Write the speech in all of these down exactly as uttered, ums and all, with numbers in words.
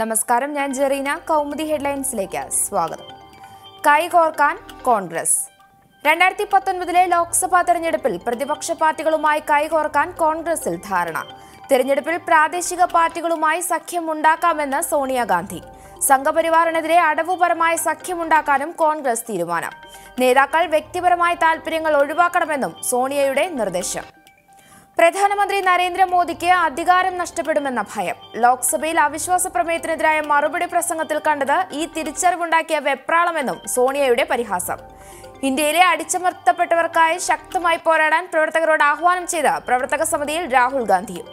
നമസ്കാരം, ഞാൻ ജെറീന. കൗമുദി ഹെഡ്ലൈൻസിലേക്ക് സ്വാഗതം. കൈകോർക്കാൻ കോൺഗ്രസ്. രണ്ടായിരത്തി പത്തൊൻപതിലെ ലോക്സഭാ തെരഞ്ഞെടുപ്പിൽ പ്രതിപക്ഷ പാർട്ടികളുമായി കൈകോർക്കാൻ കോൺഗ്രസിൽ ധാരണ. തെരഞ്ഞെടുപ്പിൽ പ്രാദേശിക പാർട്ടികളുമായി സഖ്യമുണ്ടാക്കാമെന്ന് സോണിയാഗാന്ധി. സംഘപരിവാറിനെതിരെ അടവുപരമായ സഖ്യമുണ്ടാക്കാനും കോൺഗ്രസ് തീരുമാനം. നേതാക്കൾ വ്യക്തിപരമായ താൽപര്യങ്ങൾ ഒഴിവാക്കണമെന്നും സോണിയയുടെ നിർദ്ദേശം. പ്രധാനമന്ത്രി നരേന്ദ്രമോദിക്ക് അധികാരം നഷ്ടപ്പെടുമെന്ന ഭയം. ലോക്സഭയിൽ അവിശ്വാസ പ്രമേയത്തിനെതിരായ മറുപടി പ്രസംഗത്തിൽ കണ്ടത് ഈ തിരിച്ചറിവുണ്ടാക്കിയ വെപ്രാളമെന്നും സോണിയയുടെ പരിഹാസം. ഇന്ത്യയിലെ അടിച്ചമർത്തപ്പെട്ടവർക്കായി ശക്തമായി പോരാടാൻ പ്രവർത്തകരോട് ആഹ്വാനം ചെയ്ത പ്രവർത്തക സമിതിയിൽ രാഹുൽ ഗാന്ധിയും.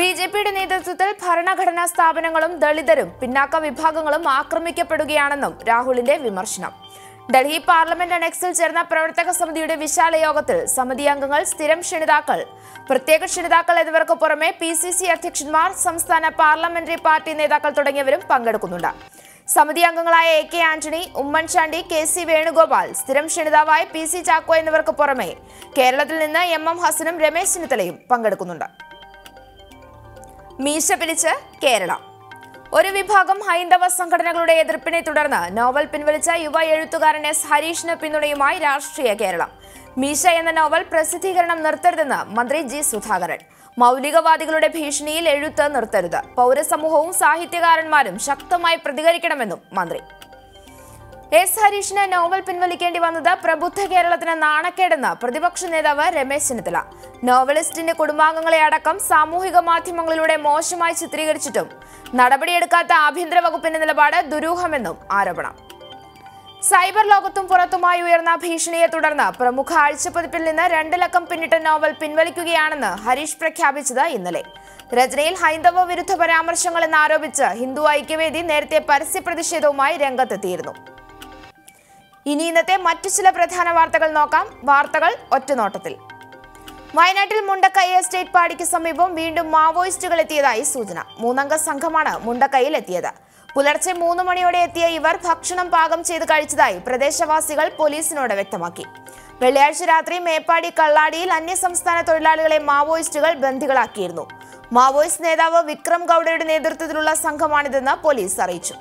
ബി ജെ പിയുടെ നേതൃത്വത്തിൽ ഭരണഘടനാ സ്ഥാപനങ്ങളും ദളിതരും പിന്നാക്ക വിഭാഗങ്ങളും ആക്രമിക്കപ്പെടുകയാണെന്നും രാഹുലിന്റെ വിമർശനം. ഡൽഹി പാർലമെന്റ് അനക്സിൽ ചേർന്ന പ്രവർത്തക സമിതിയുടെ വിശാല യോഗത്തിൽ സമിതി അംഗങ്ങൾ, സ്ഥിരം ക്ഷണിതാക്കൾ, പ്രത്യേക ക്ഷണിതാക്കൾ എന്നിവർക്ക് പുറമെ പി സി സി അധ്യക്ഷന്മാർ, സംസ്ഥാന പാർലമെന്ററി പാർട്ടി നേതാക്കൾ തുടങ്ങിയവരും പങ്കെടുക്കുന്നുണ്ട്. സമിതി അംഗങ്ങളായ A K Antony, Oommen Chandy, K C Venugopal, സ്ഥിരം ക്ഷണിതാവായ പി സി ചാക്കോ എന്നിവർക്ക് പുറമെ കേരളത്തിൽ നിന്ന് എം എം ഹസനും രമേശ് ചെന്നിത്തലയും പങ്കെടുക്കുന്നുണ്ട്. മീശ പിരിച്ച് കേരളം. ഒരു വിഭാഗം ഹൈന്ദവ സംഘടനകളുടെ എതിർപ്പിനെ തുടർന്ന് നോവൽ പിൻവലിച്ച യുവ എഴുത്തുകാരൻ എസ് ഹരീഷിന് പിന്തുണയുമായി രാഷ്ട്രീയ കേരളം. മീശ എന്ന നോവൽ പ്രസിദ്ധീകരണം നിർത്തരുതെന്ന് മന്ത്രി ജി സുധാകരൻ. മൗലികവാദികളുടെ ഭീഷണിയിൽ എഴുത്ത് നിർത്തരുത്, പൗരസമൂഹവും സാഹിത്യകാരന്മാരും ശക്തമായി പ്രതികരിക്കണമെന്നും മന്ത്രി. എസ് ഹരീഷിന് നോവൽ പിൻവലിക്കേണ്ടി വന്നത് പ്രബുദ്ധ കേരളത്തിന് നാണക്കേടെന്ന് പ്രതിപക്ഷ നേതാവ് രമേശ് ചെന്നിത്തല. നോവലിസ്റ്റിന്റെ കുടുംബാംഗങ്ങളെ അടക്കം സാമൂഹിക മാധ്യമങ്ങളിലൂടെ മോശമായി ചിത്രീകരിച്ചിട്ടും നടപടിയെടുക്കാത്ത ആഭ്യന്തര വകുപ്പിന്റെ നിലപാട് ദുരൂഹമെന്നും ആരോപണം. സൈബർ ലോകത്തും പുറത്തുമായി ഉയർന്ന ഭീഷണിയെ തുടർന്ന് പ്രമുഖ ആഴ്ചപ്പതിപ്പിൽ നിന്ന് രണ്ട് ലക്കം പിന്നിട്ട നോവൽ പിൻവലിക്കുകയാണെന്ന് ഹരീഷ് പ്രഖ്യാപിച്ചത് ഇന്നലെ. രചനയിൽ ഹൈന്ദവ വിരുദ്ധ പരാമർശങ്ങളെന്ന് ആരോപിച്ച് ഹിന്ദു ഐക്യവേദി നേരത്തെ പരസ്യ പ്രതിഷേധവുമായി രംഗത്തെത്തിയിരുന്നു. ഇനി ഇന്നത്തെ മറ്റു ചില പ്രധാന വാർത്തകൾ നോക്കാം. വാർത്തകൾ ഒറ്റനോട്ടത്തിൽ. വയനാട്ടിൽ മുണ്ടക്കൈ എസ്റ്റേറ്റ് പാടിക്ക് സമീപം വീണ്ടും മാവോയിസ്റ്റുകൾ എത്തിയതായി സൂചന. മൂന്നംഗ സംഘമാണ് മുണ്ടക്കൈയിൽ എത്തിയത്. പുലർച്ചെ മൂന്ന് മണിയോടെ എത്തിയ ഇവർ ഭക്ഷണം പാകം ചെയ്ത് കഴിച്ചതായി പ്രദേശവാസികൾ പോലീസിനോട് വ്യക്തമാക്കി. വെള്ളിയാഴ്ച രാത്രി മേപ്പാടി കള്ളാടിയിൽ അന്യസംസ്ഥാന തൊഴിലാളികളെ മാവോയിസ്റ്റുകൾ ബന്ദികളാക്കിയിരുന്നു. മാവോയിസ്റ്റ് നേതാവ് വിക്രം ഗൌഡയുടെ നേതൃത്വത്തിലുള്ള സംഘമാണിതെന്ന് പോലീസ് അറിയിച്ചു.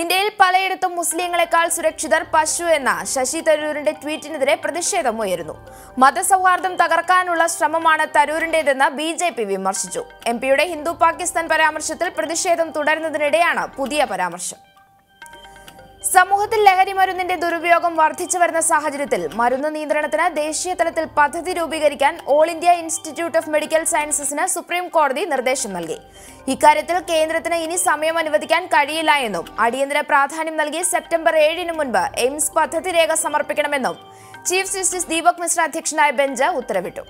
ഇന്ത്യയിൽ പലയിടത്തും മുസ്ലിങ്ങളെക്കാൾ സുരക്ഷിതർ പശു എന്ന ശശി തരൂരിന്റെ ട്വീറ്റിനെതിരെ പ്രതിഷേധം ഉയരുന്നു. മതസൗഹാർദ്ദം തകർക്കാനുള്ള ശ്രമമാണ് തരൂരിന്റേതെന്ന് ബി ജെ പി വിമർശിച്ചു. എം പിയുടെ ഹിന്ദു പാകിസ്ഥാൻ പരാമർശത്തിൽ പ്രതിഷേധം തുടരുന്നതിനിടെയാണ് പുതിയ പരാമർശം. സമൂഹത്തിൽ ലഹരി മരുന്നിന്റെ ദുരുപയോഗം വർദ്ധിച്ചു വരുന്ന സാഹചര്യത്തിൽ മരുന്ന് നിയന്ത്രണത്തിന് ദേശീയ തലത്തിൽ പദ്ധതി രൂപീകരിക്കാൻ all India institute of medical സയൻസസിന് സുപ്രീം കോടതി നിർദ്ദേശം നൽകി. ഇക്കാര്യത്തിൽ കേന്ദ്രത്തിന് ഇനി സമയം അനുവദിക്കാൻ കഴിയില്ല എന്നും അടിയന്തര പ്രാധാന്യം നൽകി സെപ്റ്റംബർ ഏഴിന് മുൻപ് എയിംസ് പദ്ധതി രേഖ സമർപ്പിക്കണമെന്നും ചീഫ് ജസ്റ്റിസ് ദീപക് മിശ്ര അധ്യക്ഷനായ ബെഞ്ച് ഉത്തരവിട്ടു.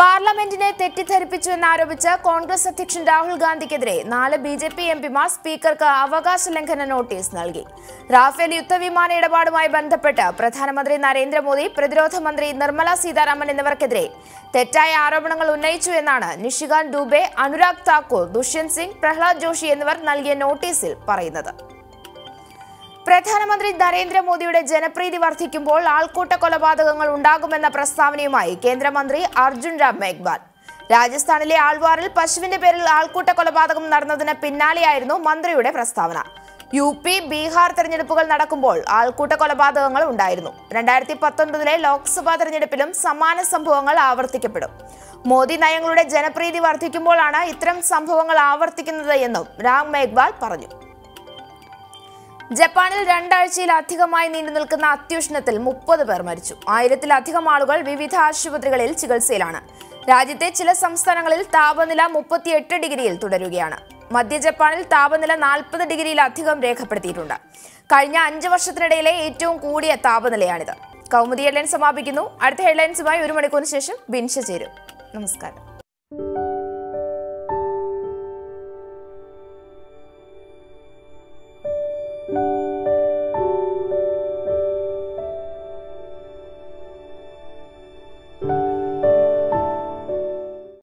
പാർലമെന്റിനെ തെറ്റിദ്ധരിപ്പിച്ചു എന്നാരോപിച്ച് കോൺഗ്രസ് അധ്യക്ഷൻ രാഹുൽ ഗാന്ധിക്കെതിരെ നാല് ബി ജെ പി എം പിമാർ സ്പീക്കർക്ക് അവകാശ ലംഘന നോട്ടീസ് നൽകി. റാഫേൽ യുദ്ധവിമാന ഇടപാടുമായി ബന്ധപ്പെട്ട് പ്രധാനമന്ത്രി നരേന്ദ്രമോദി, പ്രതിരോധ മന്ത്രി നിർമ്മല സീതാരാമൻ എന്നിവർക്കെതിരെ തെറ്റായ ആരോപണങ്ങൾ ഉന്നയിച്ചു എന്നാണ് നിഷികാന്ത് ദുബെ, അനുരാഗ് താക്കൂർ, ദുഷ്യന്ത് സിംഗ്, പ്രഹ്ലാദ് ജോഷി എന്നിവർ നൽകിയ നോട്ടീസിൽ പറയുന്നത്. പ്രധാനമന്ത്രി നരേന്ദ്രമോദിയുടെ ജനപ്രീതി വർദ്ധിക്കുമ്പോൾ ആൾക്കൂട്ട കൊലപാതകങ്ങൾ ഉണ്ടാകുമെന്ന പ്രസ്താവനയുമായി കേന്ദ്രമന്ത്രി അർജുൻ റാം മെഗ്വാൽ. രാജസ്ഥാനിലെ ആൾവാറിൽ പശുവിന്റെ പേരിൽ ആൾക്കൂട്ട കൊലപാതകം നടന്നതിന് പിന്നാലെയായിരുന്നു മന്ത്രിയുടെ പ്രസ്താവന. യു പി, ബീഹാർ തെരഞ്ഞെടുപ്പുകൾ നടക്കുമ്പോൾ ആൾക്കൂട്ട കൊലപാതകങ്ങൾ ഉണ്ടായിരുന്നു. രണ്ടായിരത്തി പത്തൊൻപതിലെ ലോക്സഭാ തെരഞ്ഞെടുപ്പിലും സമാന സംഭവങ്ങൾ ആവർത്തിക്കപ്പെടും. മോദി നയങ്ങളുടെ ജനപ്രീതി വർദ്ധിക്കുമ്പോഴാണ് ഇത്തരം സംഭവങ്ങൾ ആവർത്തിക്കുന്നത് എന്നും റാം മെഗ്വാൾ പറഞ്ഞു. ജപ്പാനിൽ രണ്ടാഴ്ചയിലധികമായി നീണ്ടു നിൽക്കുന്ന അത്യുഷ്ണത്തിൽ മുപ്പത് പേർ മരിച്ചു. ആയിരത്തിലധികം ആളുകൾ വിവിധ ആശുപത്രികളിൽ ചികിത്സയിലാണ്. രാജ്യത്തെ ചില സംസ്ഥാനങ്ങളിൽ താപനില മുപ്പത്തിയെട്ട് ഡിഗ്രിയിൽ തുടരുകയാണ്. മധ്യ ജപ്പാനിൽ താപനില നാൽപ്പത് ഡിഗ്രിയിലധികം രേഖപ്പെടുത്തിയിട്ടുണ്ട്. കഴിഞ്ഞ അഞ്ച് വർഷത്തിനിടയിലെ ഏറ്റവും കൂടിയ താപനിലയാണിത്. കൗമുദി ഹെഡ്ലൈൻസ് സമാപിക്കുന്നു. അടുത്ത ഹെഡ്ലൈൻസുമായി ഒരു മണിക്കൂറിന് ശേഷം ബിൻഷ ചേരും. നമസ്കാരം.